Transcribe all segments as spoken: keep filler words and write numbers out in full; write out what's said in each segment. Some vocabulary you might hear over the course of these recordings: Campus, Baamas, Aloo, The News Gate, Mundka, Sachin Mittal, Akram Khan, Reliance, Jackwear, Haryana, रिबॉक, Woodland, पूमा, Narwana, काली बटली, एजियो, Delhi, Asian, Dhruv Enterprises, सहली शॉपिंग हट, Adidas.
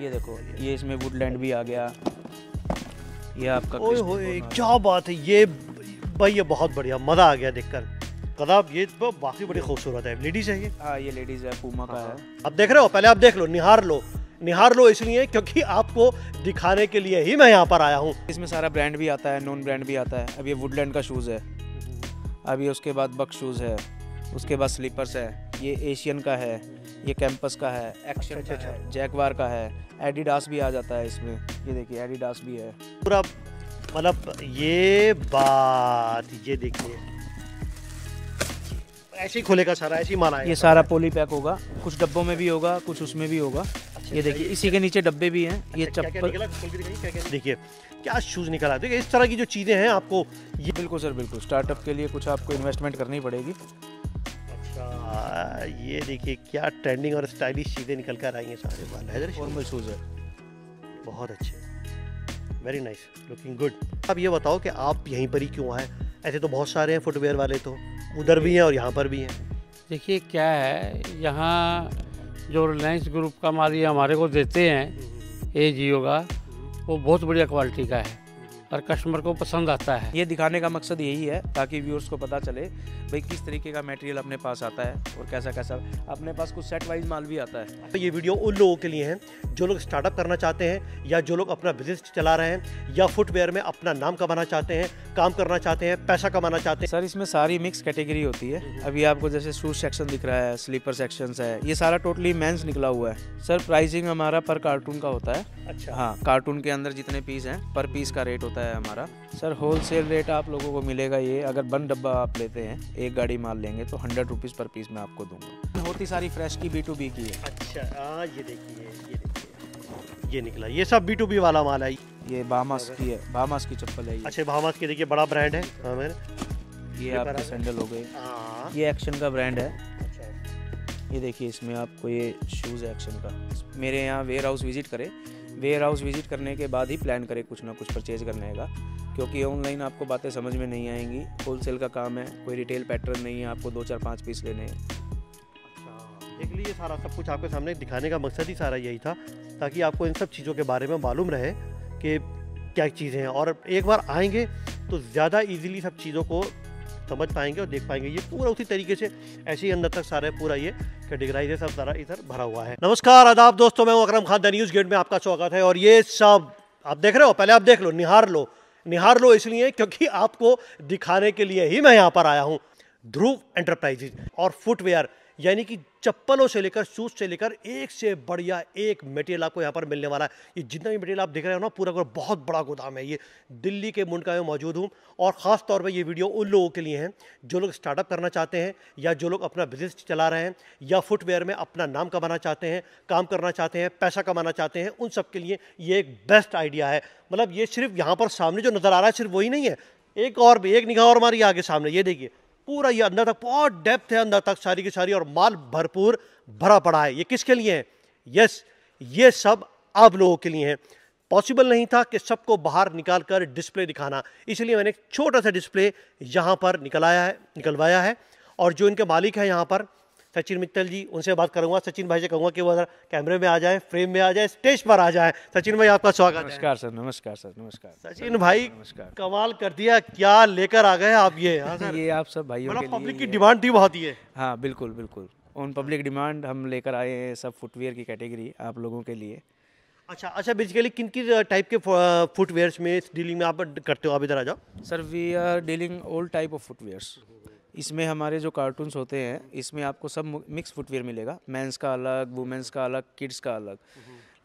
ये देखो, ये इसमें वुडलैंड भी आ गया। ये आपका ओए होए क्या बात है, ये भाई ये बहुत बढ़िया, मज़ा आ गया देखकर। कदाब ये तो बाकी बड़ी खूबसूरत है, लेडीज़ है ये। हाँ ये लेडीज़ है, पूमा का है। आप देख रहे हो, पहले आप देख लो, निहार लो। निहार लो इसलिए क्योंकि आपको दिखाने के लिए ही मैं यहाँ पर आया हूँ। इसमें सारा ब्रांड भी आता है, नॉन ब्रांड भी आता है। अब ये वुडलैंड का शूज़ है, अभी उसके बाद बक शूज़ है, उसके बाद स्लीपर्स है, ये एशियन का है, ये कैंपस का है, एक्शन का है, जैकवार का है, एडिडास भी आ जाता है इसमें। ये देखिए एडिडास भी है पूरा, मतलब ये बात, ये देखिए ऐसे ही खुलेगा सारा, ऐसे ही माना है। ये सारा पोली पैक होगा, कुछ डब्बों में भी होगा, कुछ उसमें भी होगा। ये देखिए इसी के नीचे डब्बे भी हैं। ये चप्पल देखिए, क्या शूज़ निकला। देखिए इस तरह की जो चीज़ें हैं आपको ये, बिल्कुल सर बिल्कुल, स्टार्टअप के लिए कुछ आपको इन्वेस्टमेंट करनी पड़ेगी। अच्छा ये देखिए क्या ट्रेंडिंग और स्टाइलिश चीज़ें निकल कर आई हैं। सारे बाल फॉर्मल शूज़ है, बहुत अच्छे, वेरी नाइस लुकिंग गुड। अब ये बताओ कि आप यहीं पर ही क्यों आए? ऐसे तो बहुत सारे हैं फुटवेयर वाले, तो उधर भी हैं और यहाँ पर भी हैं। देखिए क्या है, यहाँ जो रिलायंस ग्रुप का माल ये हमारे को देते हैं ए जियो का, वो बहुत बढ़िया क्वालिटी का है और कस्टमर को पसंद आता है। ये दिखाने का मकसद यही है ताकि व्यूअर्स को पता चले भाई किस तरीके का मटेरियल अपने पास आता है और कैसा कैसा अपने पास कुछ सेट वाइज माल भी आता है। तो ये वीडियो उन लोगों के लिए है जो लोग स्टार्टअप करना चाहते हैं, या जो लोग अपना बिजनेस चला रहे हैं, या फुटवेयर में अपना नाम कमाना चाहते हैं, काम करना चाहते हैं, पैसा कमाना चाहते हैं। सर इसमें सारी मिक्स कैटेगरी होती है। अभी आपको जैसे शूज सेक्शन दिख रहा है, स्लीपर सेक्शन है, ये सारा टोटली मेन्स निकला हुआ है। सर प्राइसिंग हमारा पर कार्टून का होता है। अच्छा हाँ, कार्टून के अंदर जितने पीस हैं पर पीस का रेट होता है हमारा। सर होलसेल रेट आप लोगों को मिलेगा, ये अगर बन डब्बा आप लेते हैं, एक गाड़ी माल लेंगे तो हंड्रेड रुपीज़ पर पीस मैं आपको दूंगा। होती सारी फ्रेश की बी टू बी की है। अच्छा आ, ये देखिए ये देखिए ये निकला, ये सब बी टू बी वाला माल है। ये बामास की है, बामास की चप्पल है। अच्छा बामास की देखिए, बड़ा ब्रांड है। ये आपके सैंडल हो गए, ये एक्शन का ब्रांड है। ये देखिए इसमें आपको ये शूज़ एक्शन का। मेरे यहाँ वेयर हाउस विजिट करें, वेयर हाउस विजिट करने के बाद ही प्लान करें कुछ ना कुछ परचेज़ करने का, क्योंकि ऑनलाइन आपको बातें समझ में नहीं आएंगी। होलसेल का काम है, कोई रिटेल पैटर्न नहीं है, आपको दो चार पाँच पीस लेने हैं। देख लीजिए सारा सब कुछ आपके सामने, दिखाने का मकसद ही सारा यही था ताकि आपको इन सब चीज़ों के बारे में मालूम रहे कि क्या चीज़ें हैं, और एक बार आएँगे तो ज़्यादा ईजिली सब चीज़ों को समझ पाएंगे और देख पाएंगे। ये पूरा उसी तरीके से ऐसे ही अंदर तक सारा पूरा ये कैटेगराइज है, सब सारा इधर भरा हुआ है। नमस्कार आदाब दोस्तों, मैं हूं Akram Khan, the news gate में आपका स्वागत है। और ये सब आप देख रहे हो, पहले आप देख लो, निहार लो। निहार लो इसलिए क्योंकि आपको दिखाने के लिए ही मैं यहाँ पर आया हूँ। ध्रुव एंटरप्राइजेज और फुटवेयर, यानी कि चप्पलों से लेकर शूज़ से लेकर एक से बढ़िया एक मटेरियल आपको यहाँ पर मिलने वाला है। ये जितना भी मटेरियल आप देख रहे हो ना, पूरा पूरा बहुत बड़ा गोदाम है। ये दिल्ली के मुंडका में मौजूद हूँ, और ख़ास तौर पे ये वीडियो उन लोगों के लिए है जो लोग स्टार्टअप करना चाहते हैं, या जो लोग अपना बिजनेस चला रहे हैं, या फुटवेयर में अपना नाम कमाना चाहते हैं, काम करना चाहते हैं, पैसा कमाना चाहते हैं। उन सब के लिए ये एक बेस्ट आइडिया है। मतलब ये सिर्फ यहाँ पर सामने जो नज़र आ रहा है सिर्फ वही नहीं है, एक और एक निगाह और हमारी आगे सामने ये देखिए, पूरा ये अंदर तक बहुत डेप्थ है, अंदर तक सारी की सारी, और माल भरपूर भरा पड़ा है। ये किसके लिए है? यस, ये सब आप लोगों के लिए है। पॉसिबल नहीं था कि सबको बाहर निकाल कर डिस्प्ले दिखाना, इसलिए मैंने एक छोटा सा डिस्प्ले यहाँ पर निकलाया है निकलवाया है और जो इनके मालिक हैं यहाँ पर, सचिन मित्तल जी, उनसे बात करूँगा। सचिन भाई से कहूँगा कि वो अगर कैमरे में आ जाए, फ्रेम में आ जाए, स्टेज पर आ जाए। सचिन भाई आपका स्वागत। नमस्कार सर, नमस्कार सर, नमस्कार। सचिन भाई नमस्कार, कमाल कर दिया, क्या लेकर आ गए आप ये। हाँ सर, ये आप सब भाइयों के लिए, पब्लिक की डिमांड थी बहुत ही। हाँ बिल्कुल बिल्कुल, ऑन पब्लिक डिमांड हम लेकर आए हैं सब फुटवेयर की कैटेगरी आप लोगों के लिए। अच्छा अच्छा, बेसिकली किन किस टाइप के फुटवेयर्स में डीलिंग में आप करते हो? आप इधर आ जाओ sir. We are dealing all type of footwears. इसमें हमारे जो कार्टून्स होते हैं, इसमें आपको सब मिक्स फुटवेयर मिलेगा, मेंस का अलग, वुमेंस का अलग, किड्स का अलग।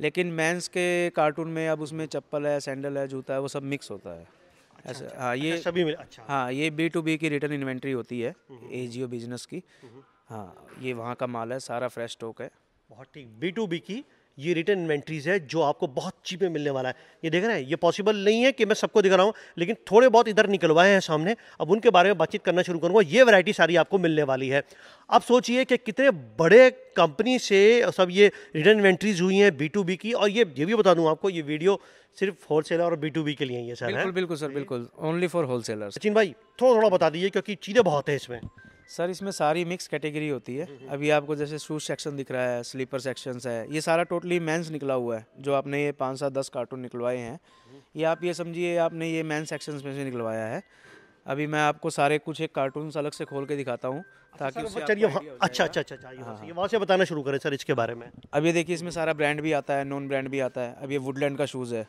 लेकिन मेंस के कार्टून में अब उसमें चप्पल है, सैंडल है, जूता है, वो सब मिक्स होता है। अच्छा, ऐसा अच्छा, हाँ ये सभी मिले। अच्छा हाँ, ये बी टू बी की रिटर्न इन्वेंट्री होती है एजियो बिजनेस की। हाँ ये वहाँ का माल है, सारा फ्रेश स्टॉक है। बहुत ठीक, बी टू बी की ये रिटर्न इन्वेंट्रीज है जो आपको बहुत चीप में मिलने वाला है। ये देख रहे हैं, ये पॉसिबल नहीं है कि मैं सबको दिखा रहा हूँ, लेकिन थोड़े बहुत इधर निकलवाए हैं सामने। अब उनके बारे में बातचीत करना शुरू करूँगा। ये वैरायटी सारी आपको मिलने वाली है। अब सोचिए कि कितने बड़े कंपनी से सब ये रिटर्न इन्वेंट्रीज हुई हैं बी टू बी की। और ये ये भी बता दूँ आपको, ये वीडियो सिर्फ होलसेलर और बी टू बी के लिए ये सर है। बिल्कुल बिल्कुल सर बिल्कुल, ओनली फॉर होलसेलर। सचिन भाई थोड़ा थोड़ा बता दीजिए क्योंकि चीज़ें बहुत हैं इसमें। सर इसमें सारी मिक्स कैटेगरी होती है। अभी आपको जैसे शूज सेक्शन दिख रहा है, स्लीपर सेक्शंस है, ये सारा टोटली मेंस निकला हुआ है। जो आपने ये पाँच सात दस कार्टून निकलवाए हैं, ये आप ये समझिए आपने ये मेंस सेक्शंस में से निकलवाया है। अभी मैं आपको सारे कुछ एक कार्टून अलग से खोल के दिखाता हूँ ताकि अच्छा अच्छा अच्छा चाहिए वहाँ से बताना शुरू करें सर इसके बारे में। अब ये देखिए इसमें सारा ब्रांड भी आता है, नॉन ब्रांड भी आता है। अब ये वुडलैंड का शूज़ है,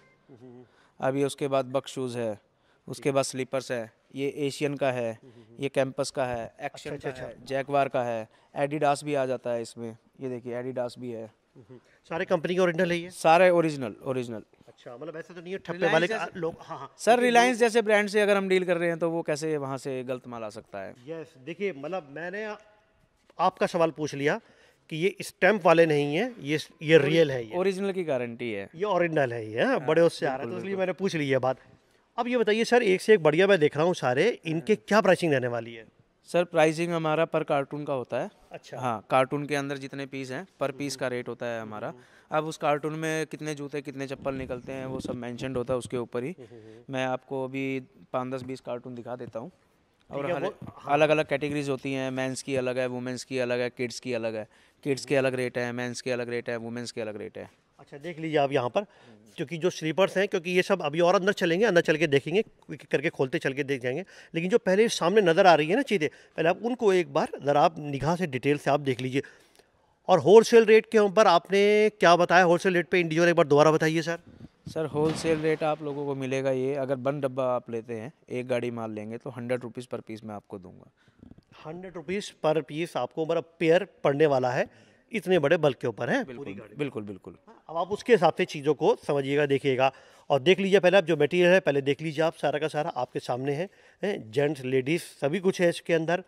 अभी उसके बाद बक शूज़ है, उसके बाद स्लीपर्स है, ये एशियन का है, ये कैंपस का है, एक्शन का है, जैकवार का है, एडिडास भी आ जाता है इसमें। ये देखिए एडिडास भी है। सारे कंपनी के ओरिजिनल है, ये सारे ओरिजिनल ओरिजिनल। अच्छा मतलब ऐसा तो नहीं है ठप्पे वाले लोग। हाँ हाँ सर, रिलायंस जैसे ब्रांड से अगर हम डील कर रहे हैं तो वो कैसे वहाँ से गलत माल आ सकता है। यस देखिए मतलब मैंने आपका सवाल पूछ लिया कि ये स्टैम्प वाले नहीं है, ये ये रियल है, ये ओरिजिनल की गारंटी है, ये ओरिजिनल है, ये बड़े उससे आ रहा है तो इसलिए मैंने पूछ ली ये बात। अब ये बताइए सर एक से एक बढ़िया मैं देख रहा हूँ सारे, इनके क्या प्राइसिंग रहने वाली है। सर प्राइसिंग हमारा पर कार्टून का होता है। अच्छा हाँ, कार्टून के अंदर जितने पीस हैं पर पीस का रेट होता है हमारा। अब उस कार्टून में कितने जूते कितने चप्पल निकलते हैं वो सब मेंशन्ड होता है उसके ऊपर ही। मैं आपको अभी पाँच दस बीस कार्टून दिखा देता हूँ। और अलग अलग कैटेगरीज होती हैं, मेंस की अलग है, वुमेंस की अलग है, किड्स की अलग है। किड्स के अलग रेट है, मेंस के अलग रेट है, वुमेंस के अलग रेट है। अच्छा देख लीजिए आप यहाँ पर, क्योंकि जो स्लीपर्स हैं क्योंकि ये सब अभी और अंदर चलेंगे, अंदर चल के देखेंगे करके खोलते चल के देख जाएंगे, लेकिन जो पहले सामने नज़र आ रही है ना चीज़ें पहले आप उनको एक बार ज़रा आप निगाह से डिटेल से आप देख लीजिए। और होलसेल रेट के ऊपर आपने क्या बताया, होलसेल रेट पे इंडिविजुअल एक बार दोबारा बताइए सर। सर होलसेल रेट आप लोगों को मिलेगा ये, अगर बन डब्बा आप लेते हैं एक गाड़ी माल लेंगे तो हंड्रेड रुपीज़ पर पीस मैं आपको दूंगा। हंड्रेड रुपीज़ पर पीस आपको मतलब पेयर पड़ने वाला है इतने बड़े बल्क के ऊपर है। बिल्कुल बिल्कुल बिल्कुल। अब आप उसके हिसाब से चीज़ों को समझिएगा देखिएगा और देख लीजिए। पहले आप जो मटेरियल है पहले देख लीजिए आप, सारा का सारा आपके सामने है, जेंट्स लेडीज़ सभी कुछ है इसके अंदर।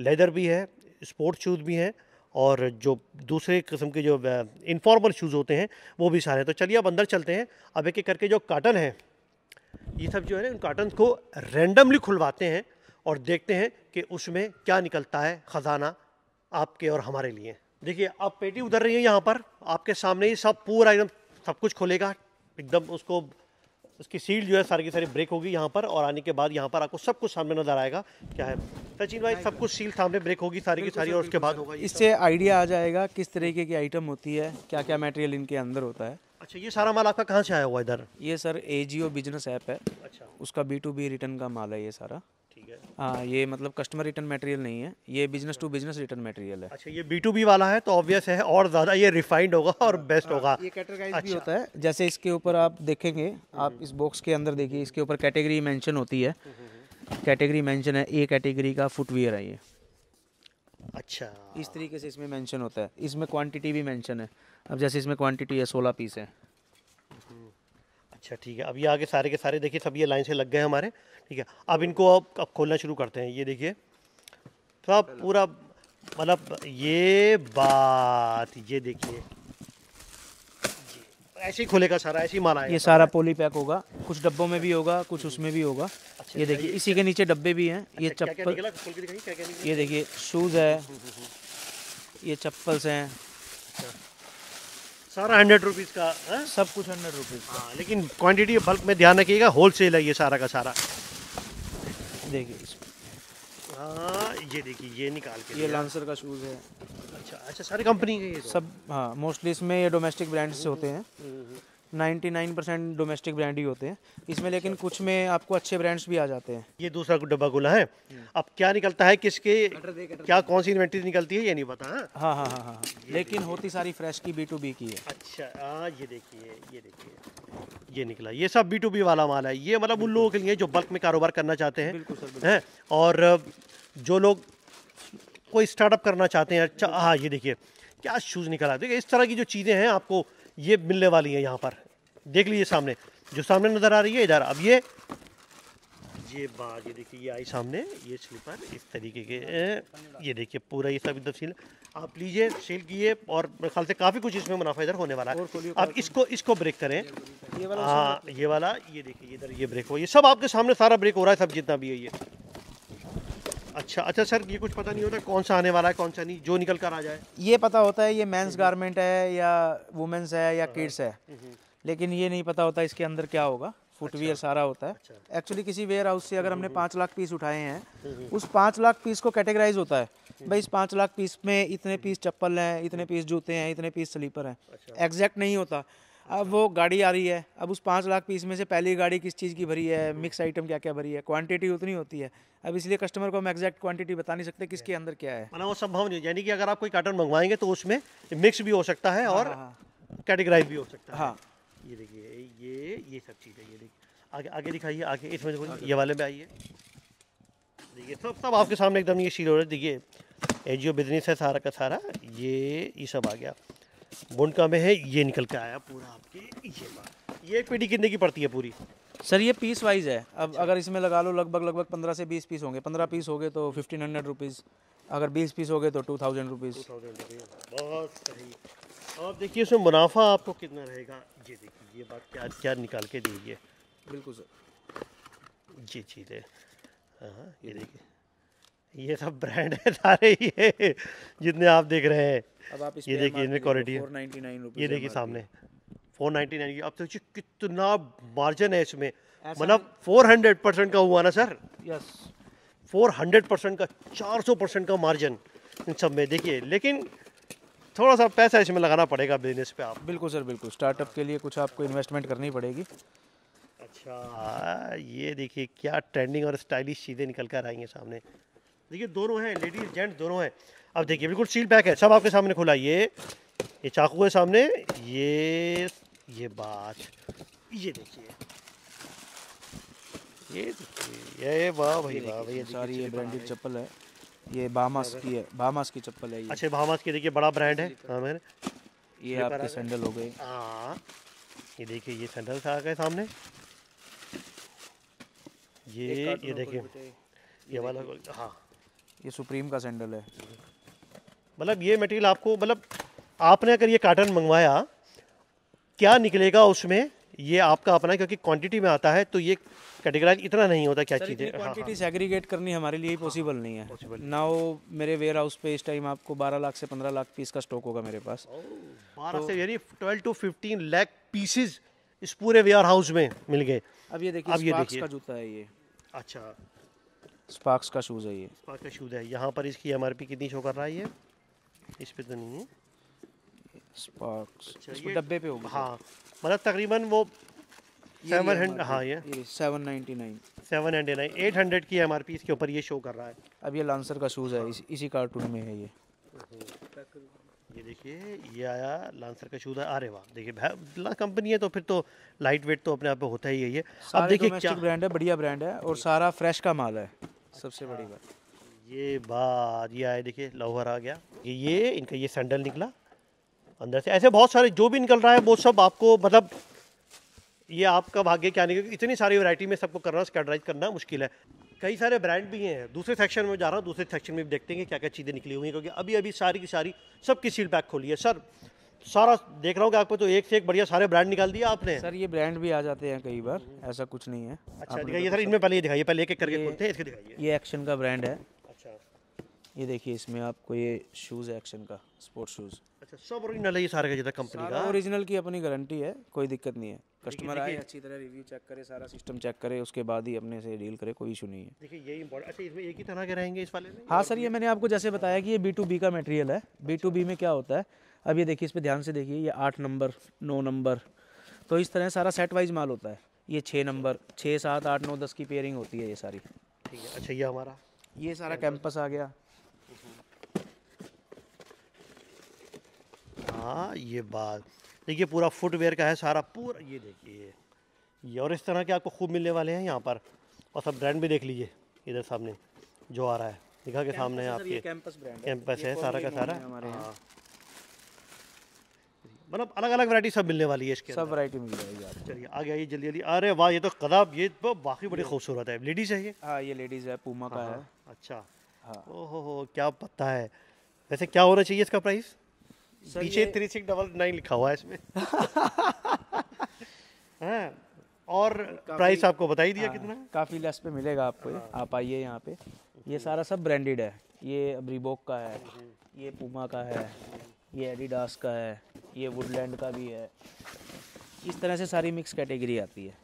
लेदर भी है, स्पोर्ट्स शूज़ भी हैं और जो दूसरे किस्म के जो इनफॉर्मल शूज़ होते हैं वो भी सारे हैं। तो चलिए अब अंदर चलते हैं। अब एक एक करके जो कार्टन है ये सब जो है ना, उन कार्टन को रेंडमली खुलवाते हैं और देखते हैं कि उसमें क्या निकलता है ख़जाना आपके और हमारे लिए। देखिए आप पेटी उधर रही है यहाँ पर आपके सामने ही, सब पूरा एकदम सब कुछ खोलेगा एकदम, उसको उसकी सील जो है सारी की सारी ब्रेक होगी यहाँ पर और आने के बाद यहाँ पर आपको सब कुछ सामने नजर आएगा। क्या है सचिन भाई, सब कुछ सील सामने ब्रेक होगी सारी की सारी और उसके बाद होगा। इससे आइडिया आ जाएगा किस तरीके की आइटम होती है, क्या क्या मटेरियल इनके अंदर होता है। अच्छा ये सारा माल आपका कहाँ से आया हुआ इधर? ये सर एजीओ बिजनेस ऐप है। अच्छा उसका बी टू बी रिटर्न का माल है ये सारा। हाँ ये मतलब कस्टमर रिटर्न मटेरियल नहीं है, ये business to business return material है। अच्छा ये बी टू बी वाला है तो ऑब्वियस है और ज़्यादा ये रिफाइंड होगा और बेस्ट होगा। ये कैटेगराइज अच्छा। भी होता है, जैसे इसके ऊपर आप देखेंगे, आप इस बॉक्स के अंदर देखिए इसके ऊपर कैटेगरी मेंशन होती है, कैटेगरी मेंशन है, ए कैटेगरी का फुटवियर है ये। अच्छा इस तरीके से इसमें मेंशन होता है, इसमें क्वान्टिटी भी मेंशन है। अब जैसे इसमें क्वान्टिटी है सोलह पीस है। अच्छा ठीक है, अब ये आगे सारे के सारे देखिए सब ये लाइन से लग गए हमारे। ठीक है अब इनको अब अब खोलना शुरू करते हैं। ये देखिए सब पूरा मतलब ये बात, ये देखिए ऐसे ही खोलेगा सारा, ऐसे ही माल आएगा। ये सारा पोली पैक होगा, कुछ डब्बों में भी होगा कुछ उसमें भी होगा। अच्छा, ये देखिए इसी के नीचे डब्बे भी हैं। ये चप्पल, ये देखिए शूज़ है, ये चप्पल्स हैं, सारा हंड्रेड रुपीज़ का है? सब कुछ हंड्रेड रुपीज़ का। हाँ लेकिन क्वांटिटी बल्क में ध्यान रखिएगा, होल सेल है ये सारा का सारा। देखिए हाँ ये देखिए ये निकाल के, ये लांसर का शूज़ है। अच्छा अच्छा सारी कंपनी के ये सब। हाँ मोस्टली इसमें ये डोमेस्टिक ब्रांड से होते हैं, ninety nine percent domestic brand ही होते हैं इसमें, लेकिन कुछ में आपको अच्छे ब्रांड्स भी आ जाते हैं। ये दूसरा डब्बा खुला है, अब क्या निकलता है किसके क्या कौन सी इन्वेंट्री निकलती है ये नहीं पता। हाँ हाँ हाँ हाँ हाँ लेकिन होती सारी फ्रेश की बी टू बी की है। अच्छा हाँ ये देखिए ये देखिए ये निकला, ये सब बी टू बी वाला माल है। ये मतलब उन लोगों के लिए जो बल्क में कारोबार करना चाहते हैं, हैं और जो लोग कोई स्टार्टअप करना चाहते हैं। अच्छा हाँ ये देखिए क्या शूज़ निकला, देखिए इस तरह की जो चीज़ें हैं आपको ये मिलने वाली है यहाँ पर। देख लीजिए सामने जो सामने नज़र आ रही है इधर, अब ये ये बात ये देखिए ये आई सामने, ये स्लीपर इस तरीके के, ये देखिए पूरा ये सब इधर सील आप लीजिए सील किए और मेरे ख्याल से काफ़ी कुछ इसमें मुनाफा इधर होने वाला है। अब इसको इसको ब्रेक करें, हाँ ये वाला ये देखिए इधर ये ब्रेक हो, ये सब आपके सामने सारा ब्रेक हो रहा है सब जितना भी है ये। अच्छा अच्छा सर ये कुछ पता नहीं होता कौन सा आने वाला है कौन सा नहीं, जो निकल कर आ जाए ये पता होता है। ये मेंस गारमेंट है या वुमेंस है या किड्स है, लेकिन ये नहीं पता होता इसके अंदर क्या होगा। फुटवियर अच्छा। सारा होता है एक्चुअली। अच्छा। किसी वेयर हाउस से अगर हमने पाँच लाख पीस उठाए हैं, उस पाँच लाख पीस को कैटेगराइज होता है, भाई इस पाँच लाख पीस में इतने पीस चप्पल हैं, इतने पीस जूते हैं, इतने पीस स्लीपर हैं, एग्जैक्ट नहीं होता। अब वो गाड़ी आ रही है, अब उस पाँच लाख पीस में से पहली गाड़ी किस चीज़ की भरी है, मिक्स आइटम क्या क्या भरी है, क्वांटिटी उतनी होती है। अब इसलिए कस्टमर को हम एग्जैक्ट क्वांटिटी बता नहीं सकते किसके अंदर क्या है, मतलब वो संभव नहीं। यानी कि अगर आप कोई कार्टन मंगवाएंगे तो उसमें मिक्स भी हो सकता है और कैटेगराइज भी हो सकता है। हाँ, ये देखिए, ये ये सब चीज़ें, ये देखिए आगे आगे दिखाइए, आगे इसमें ये वाले में आइए, देखिए सब सब आपके सामने एकदम ये सील। देखिए एजियो बिजनेस है सारा का सारा, ये ये सब आ गया। मुंडका में है, ये निकल के आया पूरा आपके। ये बात, ये एक पेटी कितने की पड़ती है पूरी? सर ये पीस वाइज है। अब अगर इसमें लगा लो लगभग लगभग पंद्रह से बीस पीस होंगे। पंद्रह पीस हो गए तो फिफ्टीन हंड्रेड रुपीज़, अगर बीस पीस हो गए तो टू थाउजेंड रुपीज़। बहुत सही। अब देखिए इसमें मुनाफा आपको कितना रहेगा, ये देखिए, ये बात क्या क्या निकाल के दीजिए। बिल्कुल सर, जी चीज़ है। हाँ, ये देखिए ये सब ब्रांड है सारे, ये जितने आप देख रहे हैं। अब आप ये देखिए इनमें क्वालिटी है। फोर नाइन्टी नाइन, ये देखिए सामने फोर नाइन्टी नाइन। अब तो कितना मार्जिन है इसमें, मतलब फोर हंड्रेड परसेंट का हुआ ना sir? Yes, four hundred percent का, फोर हंड्रेड परसेंट का मार्जिन इन सब में। देखिए लेकिन थोड़ा सा पैसा इसमें लगाना पड़ेगा बिजनेस पे आप। बिल्कुल सर बिल्कुल, स्टार्टअप के लिए कुछ आपको इन्वेस्टमेंट करनी पड़ेगी। अच्छा, ये देखिए क्या ट्रेंडिंग और स्टाइलिश चीज़ें निकल कर आएंगी सामने। देखिए दोनों हैं, लेडीज जेंट्स दोनों हैं। अब देखिए बिल्कुल सील पैक है सब आपके सामने खुला। ये ये चाकू है सामने, ये ये बात, ये देखिए, ये देखिए, ये वाह भाई वाह भाई, ये सारी ये ब्रांडेड चप्पल है। ये बामास की है, बामास की चप्पल है ये। अच्छा, बामास की, देखिए बड़ा ब्रांड है। हाँ मैंने, ये आपके सैंडल हो गए। हाँ, ये देखिए ये सैंडल्स आ गए सामने। ये ये देखिए ये वाला, हाँ ये सुप्रीम का सैंडल है। मतलब ये मटेरियल आपको, मतलब आपने अगर ये कार्टन मंगवाया क्या निकलेगा उसमें ये आपका अपना है, क्योंकि क्वांटिटी में आता है तो ये कैटेगराइज इतना नहीं होता क्या चीज़ है। क्वांटिटी सेग्रीगेट करनी हमारे लिए पॉसिबल नहीं है ना। वो मेरे वेयर हाउस पे इस टाइम आपको बारह लाख से पंद्रह लाख पीस का स्टॉक होगा मेरे पास। बारह से यानी twelve to fifteen lakh pieces इस पूरे वेयर हाउस में मिल गए। अब ये देखिए, अब ये देखिए जूता है ये। अच्छा, स्पार्क्स का शूज़ है ये, स्पार्क्स का शूज़ है। यहाँ पर इसकी एमआरपी कितनी शो कर रहा है ये? इस पे तो नहीं है स्पार्क्स, इसमें डब्बे पे होगा। हाँ, मतलब तकरीबन वो सेवन हंड्रेड हाँ ये seven ninety nine seven ninety nine eight hundred की एमआरपी इसके ऊपर ये शो कर रहा है। अब ये लांसर का शूज़ है, इस, इसी कार्टून में है ये। ये देखिए ये आया लांसर का शूज़ है। अरे वाह, देखिए कंपनी है तो फिर तो लाइट वेट तो अपने आप में होता ही है ये। अब देखिए क्या ब्रांड है, बढ़िया ब्रांड है और सारा फ्रेश का माल है, सबसे बड़ी बात। ये बात ये आया, देखिए लोहर आ गया। ये इनका ये सैंडल निकला अंदर से। ऐसे बहुत सारे जो भी निकल रहा है वो सब आपको, मतलब ये आपका भाग्य क्या निकल, इतनी सारी वैरायटी में सबको करना, कैटेगराइज करना मुश्किल है। कई सारे ब्रांड भी हैं। दूसरे सेक्शन में जा रहा हूँ, दूसरे सेक्शन में भी देखते हैं क्या क्या चीज़ें निकली हुई हैं, क्योंकि अभी अभी सारी की सारी सबकी सील पैक खोली है सर। सारा देख रहा हूँ कि आपको तो एक से एक बढ़िया सारे ब्रांड निकाल दिया आपने सर। ये ब्रांड भी आ जाते हैं कई बार, ऐसा कुछ नहीं है। अच्छा दिखाइए सर, इनमें पहले ये दिखाइए, पहले एक एक करके खोलते हैं, इसके दिखाइए। ये एक्शन का ब्रांड है। अच्छा, ये देखिए इसमें आपको ये शूज़ है एक्शन का, स्पोर्ट्स शूज़। अच्छा, सब ओरिजिनल है ये सारे का, कंपनी का ओरिजिनल की अपनी गारंटी है, कोई दिक्कत नहीं है। कस्टमर आए, अच्छी तरह रिव्यू चेक करे, सारा सिस्टम चेक करे, उसके बाद ही अपने से डील करे, कोई इशू नहीं है। देखिए यही इंपॉर्टेंट। अच्छा, इसमें एक ही तरह के रहेंगे इस वाले में? हाँ सर, ये मैंने आपको जैसे बताया कि ये बी टू बी का मटेरियल है। बी टू बी में क्या होता है, अब ये देखिए इस पे ध्यान से देखिए, ये आठ नंबर नौ नंबर, तो इस तरह सारा सेट वाइज माल होता है। ये छः नंबर, छः सात आठ नौ दस की पेयरिंग होती है ये सारी, ठीक है। अच्छा, ये हमारा ये सारा कैंपस आ गया। हाँ, ये बात देखिए पूरा फुटवेयर का है सारा पूरा। ये देखिए ये, और इस तरह के आपको खूब मिलने वाले हैं यहाँ पर। और सब ब्रांड भी देख लीजिए इधर सामने जो आ रहा है, दिखा के सामने आपके कैंपस ब्रांड कैंपस है सारा का सारा। हाँ, मतलब अलग अलग वैरायटी सब मिलने वाली है इसके, सब वैरायटी मिल जाएगी आप। चलिए आ गया ये जल्दी जल्दी। अरे वाह, ये तो कदाब, ये तो वाकई बड़ी खूबसूरत है। लेडीज़ है ये? हाँ, ये लेडीज़ है, पूमा का है। अच्छा, हाँ, ओहो हो, क्या पता है। वैसे क्या होना चाहिए इसका प्राइस? पीछे थ्री सिक्स डबल नाइन लिखा हुआ है इसमें। हाँ, और प्राइस आपको बता ही दिया कितना, काफ़ी लेस पे मिलेगा आपको। आप आइए यहाँ पे, ये सारा सब ब्रांडेड है। ये रिबॉक का है, ये पूमा का है, ये एडिडास का है, ये वुडलैंड का भी है। इस तरह से सारी मिक्स कैटेगरी आती है।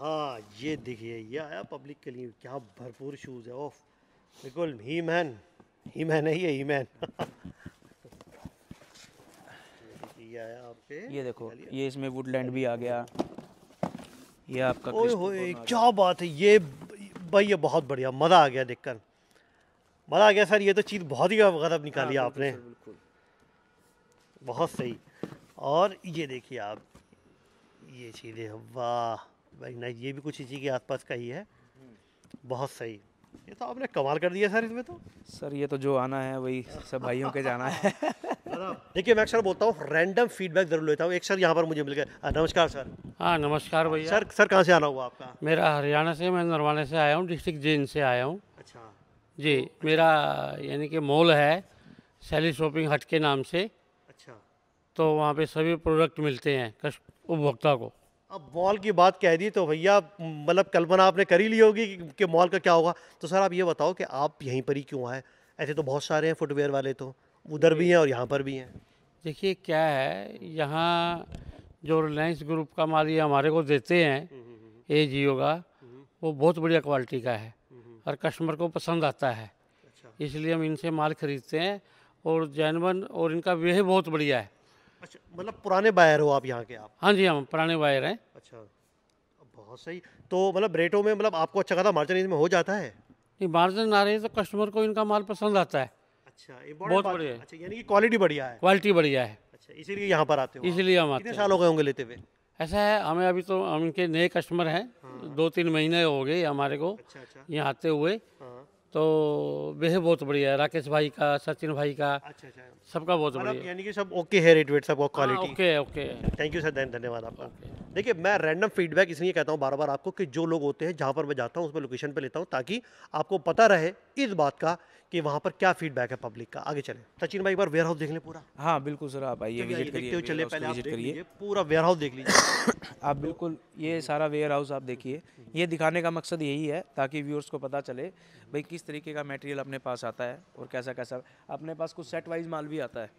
हाँ ये देखिए, ये आया पब्लिक के लिए, क्या भरपूर शूज़ है। ओफ बिल्कुल ही मैन ही मैन है ये ही मैन। ये आया आपके, ये देखो ये इसमें वुडलैंड भी आ गया। ये आपका ओए होए क्या बात है, ये भाई ये बहुत बढ़िया, मज़ा आ गया देखकर, मज़ा आ गया सर। ये तो चीज़ बहुत ही गजब निकाली आपने, बहुत सही। और ये देखिए आप ये चीज़ें, वाह भाई ना, ये भी कुछ इसी के आसपास का ही है, बहुत सही। ये तो आपने कमाल कर दिया सर इसमें तो। सर ये तो जो आना है वही सब भाइयों के जाना है। देखिए मैं अक्सर बोलता हूँ रैंडम फीडबैक जरूर लेता हूँ। एक सर यहाँ पर मुझे मिल गए, नमस्कार सर। हाँ नमस्कार भैया। सर सर कहाँ से आना हुआ आपका? मेरा हरियाणा से, मैं नरवाना से आया हूँ, डिस्ट्रिक्ट जिंद से आया हूँ। अच्छा जी, मेरा यानी कि मॉल है सहली शॉपिंग हट के नाम से। अच्छा, तो वहाँ पे सभी प्रोडक्ट मिलते हैं उपभोक्ता को। अब मॉल की बात कह दी तो भैया मतलब कल्पना आपने कर ही ली होगी कि मॉल का क्या होगा। तो सर आप ये बताओ कि आप यहीं पर ही क्यों आए? ऐसे तो बहुत सारे हैं फुटवेयर वाले, तो उधर भी हैं और यहाँ पर भी हैं। देखिए क्या है, यहाँ जो रिलायंस ग्रुप का माल ये हमारे को देते हैं एजियो का, वो बहुत बढ़िया क्वालिटी का है और कस्टमर को पसंद आता है। अच्छा। इसलिए हम इनसे माल खरीदते हैं और जैनवन, और इनका वे बहुत बढ़िया है। अच्छा, मतलब पुराने बायर हो आप यहाँ के? आप हाँ जी, हम पुराने बायर हैं। अच्छा बहुत सही। तो मतलब रेटों में मतलब आपको अच्छा खासा मार्जिन इसमें हो जाता है? नहीं मार्जिन आ रही है तो कस्टमर को इनका माल पसंद आता है। अच्छा बहुत बढ़िया। अच्छा यानी कि क्वालिटी बढ़िया है? क्वालिटी बढ़िया है। अच्छा इसीलिए यहाँ पर आते हो? इसीलिए हम आते हैं। कितने साल हो गए होंगे लेते हुए? ऐसा है हमें अभी तो हम इनके नए कस्टमर हैं, दो तीन महीने हो गए हमारे को यहाँ आते हुए। तो वह बहुत बढ़िया है, राकेश भाई का, सचिन भाई का। अच्छा अच्छा, सबका बहुत बढ़िया, यानी कि सब ओके है रेट वेट, सब quality okay okay. Thank you sir, धन्यवाद आपका। देखिए मैं रैंडम फीडबैक इसलिए कहता हूँ बार बार आपको कि जो लोग होते हैं जहाँ पर मैं जाता हूँ उस पर लोकेशन पे लेता हूँ, ताकि आपको पता रहे इस बात का कि वहाँ पर क्या फीडबैक है पब्लिक का। आगे चले सचिन भाई, एक बार वेयर हाउस देख लें पूरा। हाँ बिल्कुल सर, आप आइए विजिट करिए, चलिए पहले आप विजिट करिए पूरा वेयर हाउस देख लीजिए आप। बिल्कुल ये सारा वेयर हाउस आप देखिए, ये दिखाने का मकसद यही है ताकि व्यूअर्स को पता चले भाई किस तरीके का मटेरियल अपने पास आता है और कैसा कैसा अपने पास कुछ सेट वाइज माल भी आता है,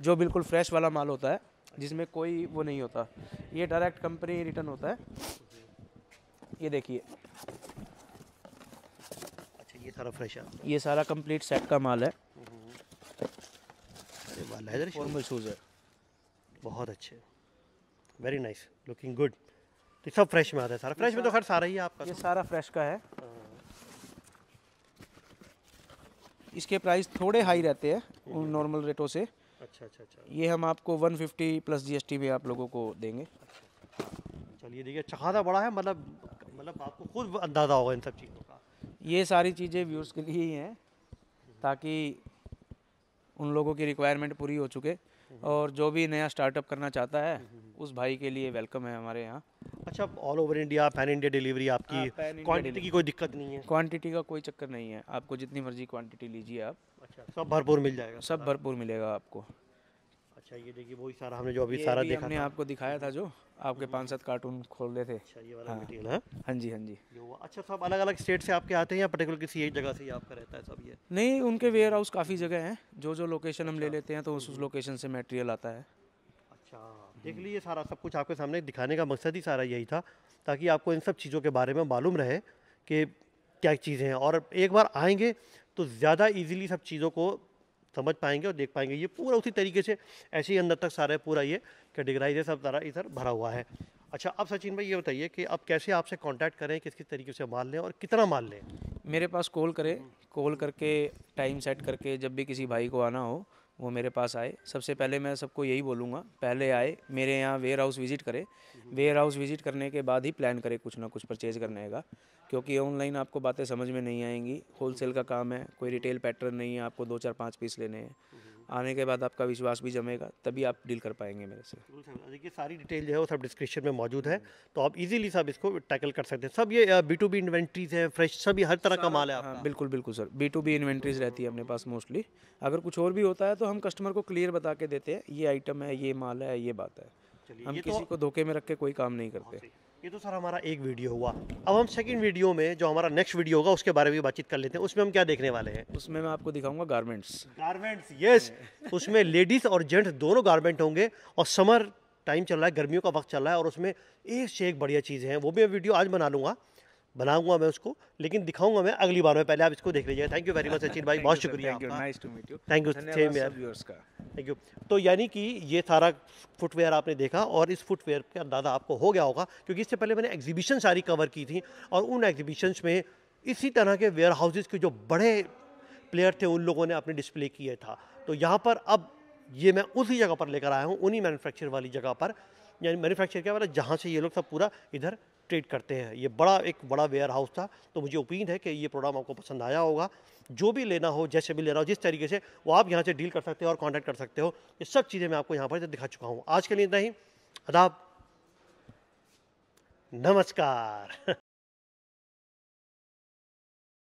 जो बिल्कुल फ्रेश वाला माल होता है जिसमें कोई वो नहीं होता, ये डायरेक्ट कंपनी रिटर्न होता है। ये देखिए ये सारा फ्रेश है, ये सारा कंप्लीट सेट का माल है, फॉर्मल शूज़ है, बहुत अच्छे, वेरी नाइस, लुकिंग गुड। तो सब फ्रेश में आता है सारा, फ्रेश में तो खैर सारा ही है आपका, ये सारा फ्रेश का है। इसके प्राइस थोड़े हाई रहते हैं नॉर्मल रेटों से। अच्छा अच्छा अच्छा, ये हम आपको वन फिफ्टी प्लस जीएसटी में आप लोगों को देंगे। चलिए देखिए अच्छा खासा बड़ा है, मतलब मतलब आपको खुद अंदाज़ा होगा इन सब चीज़ों का। ये सारी चीज़ें व्यूअर्स के लिए ही हैं ताकि उन लोगों की रिक्वायरमेंट पूरी हो चुके, और जो भी नया स्टार्टअप करना चाहता है उस भाई के लिए वेलकम है हमारे यहाँ। अच्छा all over India pan India delivery आपकी, क्वांटिटी की कोई दिक्कत नहीं है? क्वांटिटी का कोई चक्कर नहीं है, आपको जितनी मर्जी क्वांटिटी लीजिए आप। अच्छा सब भरपूर मिल जाएगा? सब भरपूर मिलेगा आपको। अच्छा ये देखिए वही सारा हमने जो अभी सारा देखा, हमने आपको दिखाया था जो आपके पाँच सात कार्टून खोल रहे थे। अच्छा ये वाला मटेरियल है? हाँ जी हाँ जी। अच्छा सब अलग अलग स्टेट से आपके आते हैं या पर्टिकुलर किसी एक जगह से ही आपका रहता है सब ये? नहीं उनके वेयर हाउस काफ़ी जगह हैं, जो जो लोकेशन हम ले लेते हैं तो उस उस लोकेशन से मटेरियल आता है। अच्छा देख लीजिए सारा सब कुछ आपके सामने, दिखाने का मकसद ही सारा यही था ताकि आपको इन सब चीज़ों के बारे में मालूम रहे कि क्या चीज़ें हैं, और एक बार आएंगे तो ज़्यादा ईजिली सब चीज़ों को समझ पाएंगे और देख पाएंगे। ये पूरा उसी तरीके से ऐसे ही अंदर तक सारा पूरा ये कैटेगराइज है, सब सारा इधर भरा हुआ है। अच्छा अब सचिन भाई ये बताइए कि अब कैसे आपसे कांटेक्ट करें, किस किस तरीके से माल लें और कितना माल लें? मेरे पास कॉल करें, कॉल करके टाइम सेट करके जब भी किसी भाई को आना हो वो मेरे पास आए। सबसे पहले मैं सबको यही बोलूँगा पहले आए मेरे यहाँ वेयर हाउस विज़िट करें, वेयर हाउस विज़िट करने के बाद ही प्लान करें कुछ ना कुछ परचेज़ करने का, क्योंकि ऑनलाइन आपको बातें समझ में नहीं आएंगी। होलसेल का काम है, कोई रिटेल पैटर्न नहीं है, आपको दो चार पाँच पीस लेने हैं, आने के बाद आपका विश्वास भी जमेगा तभी आप डील कर पाएंगे मेरे से। देखिए सारी डिटेल जो है वो सब डिस्क्रिप्शन में मौजूद है, तो आप इजीली सब इसको टैकल कर सकते हैं। सब ये बी टू बी इन्वेंट्रीज है, फ्रेश सभी हर तरह का माल है। हाँ बिल्कुल बिल्कुल sir, B to B inventories रहती है अपने पास मोस्टली। अगर कुछ और भी होता है तो हम कस्टमर को क्लियर बता के देते हैं ये आइटम है, ये माल है, ये बात है, हम किसी को धोखे में रख के कोई काम नहीं करते। ये तो सर हमारा एक वीडियो हुआ, अब हम सेकंड वीडियो में जो हमारा नेक्स्ट वीडियो होगा उसके बारे में भी बातचीत कर लेते हैं। उसमें हम क्या देखने वाले हैं? उसमें मैं आपको दिखाऊंगा गारमेंट्स। गारमेंट्स यस, उसमें लेडीज़ और जेंट्स दोनों गारमेंट होंगे, और समर टाइम चल रहा है, गर्मियों का वक्त चल रहा है और उसमें एक से एक बढ़िया चीज़ें हैं। वो भी मैं वीडियो आज बना लूँगा, बनाऊंगा मैं उसको, लेकिन दिखाऊंगा मैं अगली बार में। पहले आप इसको देख लीजिएगा। Thank you very much Sachin भाई, बहुत शुक्रिया। Nice to meet you. Thank you same यार, व्यूअर्स का थैंक यू। तो यानी कि ये सारा फुटवेयर आपने देखा और इस फुटवेयर का अंदाजा आपको हो गया होगा, क्योंकि इससे पहले मैंने एग्जीबिशन सारी कवर की थी और उन एग्जीबिशंस में इसी तरह के वेयर हाउसेज के जो बड़े प्लेयर थे उन लोगों ने अपने डिस्प्ले किया था। तो यहाँ पर अब ये मैं उसी जगह पर लेकर आया हूँ, उन्हीं मैनुफैक्चर वाली जगह पर, यानी मैनुफैक्चर क्या वाला जहाँ से ये लोग सब पूरा इधर ट्रेड करते हैं। ये बड़ा एक बड़ा वेयर हाउस था। तो मुझे उम्मीद है कि ये प्रोग्राम आपको पसंद आया होगा। जो भी लेना हो, जैसे भी लेना हो, जिस तरीके से, वो आप यहाँ से डील कर सकते हो और कांटेक्ट कर सकते हो। ये सब चीज़ें मैं आपको यहाँ पर दिखा चुका हूँ। आज के लिए इतना ही। आदाब, नमस्कार।